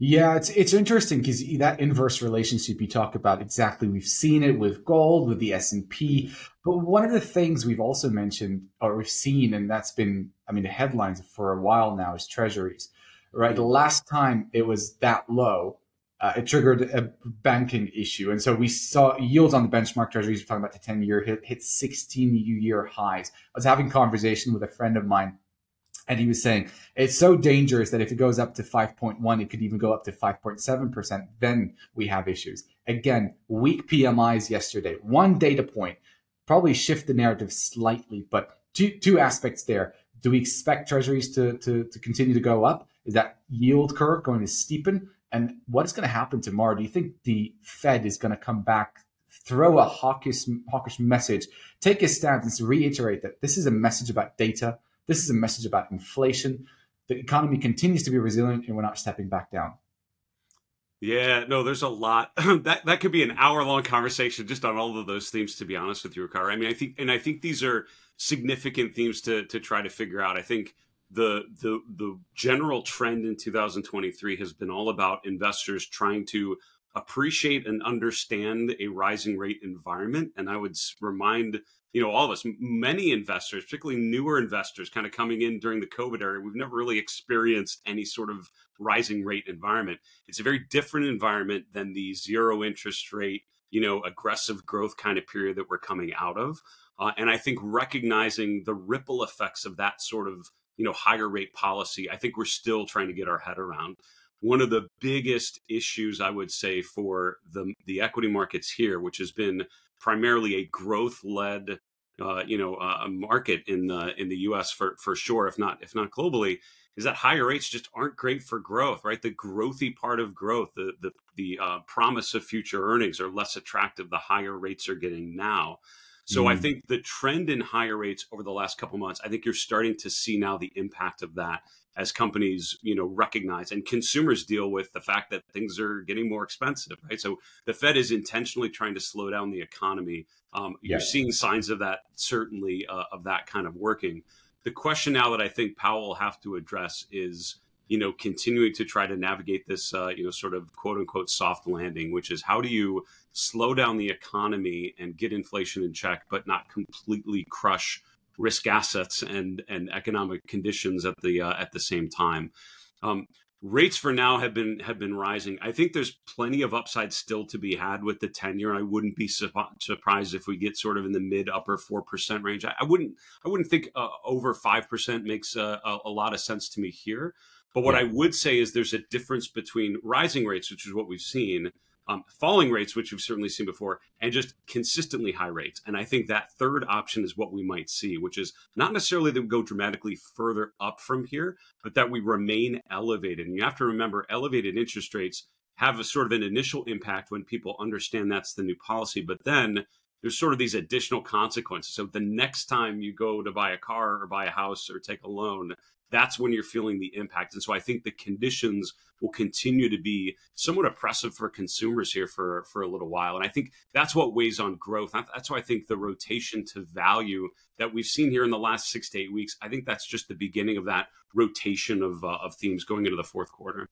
Yeah, it's interesting because that inverse relationship you talk about, exactly. We've seen it with gold, with the S&P. But one of the things we've also mentioned or we've seen, and that's been, I mean, the headlines for a while now, is treasuries, right? The last time it was that low, it triggered a banking issue. And so we saw yields on the benchmark treasuries, we're talking about the 10-year hit 16-year highs. I was having a conversation with a friend of mine, and he was saying, it's so dangerous that if it goes up to 5.1, it could even go up to 5.7%, then we have issues. Again, weak PMIs yesterday. One data point, probably shift the narrative slightly, but two aspects there. Do we expect treasuries to continue to go up? Is that yield curve going to steepen? And what is going to happen tomorrow? Do you think the Fed is going to come back, throw a hawkish message, take a stance and reiterate that this is a message about data? This is a message about inflation. The economy continues to be resilient and we're not stepping back down. Yeah, no, there's a lot. that could be an hour-long conversation just on all of those themes, to be honest with you, Ricardo. I mean, I think these are significant themes to try to figure out. I think the general trend in 2023 has been all about investors trying to appreciate and understand a rising rate environment. And I would remind all of us, many investors, particularly newer investors kind of coming in during the COVID era, we've never really experienced any sort of rising rate environment. It's a very different environment than the zero interest rate, aggressive growth kind of period that we're coming out of. And I think recognizing the ripple effects of that sort of, higher rate policy, I think we're still trying to get our head around. One of the biggest issues, I would say, for the equity markets here, which has been primarily a growth-led, market in the U.S. for sure, if not globally, is that higher rates just aren't great for growth, right? The growthy part of growth, the promise of future earnings are less attractive the higher rates are getting now. So I think the trend in higher rates over the last couple of months, I think you're starting to see now the impact of that as companies, recognize and consumers deal with the fact that things are getting more expensive, right? So the Fed is intentionally trying to slow down the economy. You're seeing signs of that, certainly of that kind of working. The question now that I think Powell will have to address is, continuing to try to navigate this, sort of quote unquote soft landing, which is how do you slow down the economy and get inflation in check, but not completely crush risk assets and economic conditions at the same time. Rates for now have been rising. I think there's plenty of upside still to be had with the 10-year. I wouldn't be surprised if we get sort of in the mid upper 4% range. I wouldn't think over 5% makes a lot of sense to me here. But what I would say is there's a difference between rising rates, which is what we've seen, falling rates, which we've certainly seen before, and just consistently high rates. And I think that third option is what we might see, which is not necessarily that we go dramatically further up from here, but that we remain elevated. And you have to remember, elevated interest rates have a sort of an initial impact when people understand that's the new policy. But then there's sort of these additional consequences. So the next time you go to buy a car or buy a house or take a loan, that's when you're feeling the impact. And so I think the conditions will continue to be somewhat oppressive for consumers here for a little while. And I think that's what weighs on growth. That's why I think the rotation to value that we've seen here in the last 6 to 8 weeks, I think that's just the beginning of that rotation of themes going into the fourth quarter.